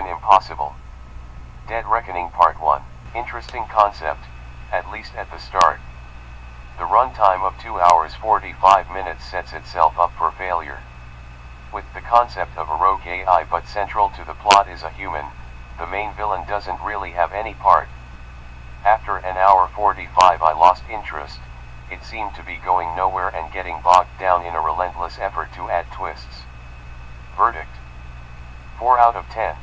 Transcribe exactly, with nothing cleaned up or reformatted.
Mission Impossible. Dead Reckoning Part one. Interesting concept, at least at the start. The runtime of two hours forty-five minutes sets itself up for failure. With the concept of a rogue A I but central to the plot is a human, the main villain doesn't really have any part. After an hour forty-five I lost interest. It seemed to be going nowhere and getting bogged down in a relentless effort to add twists. Verdict: four out of ten.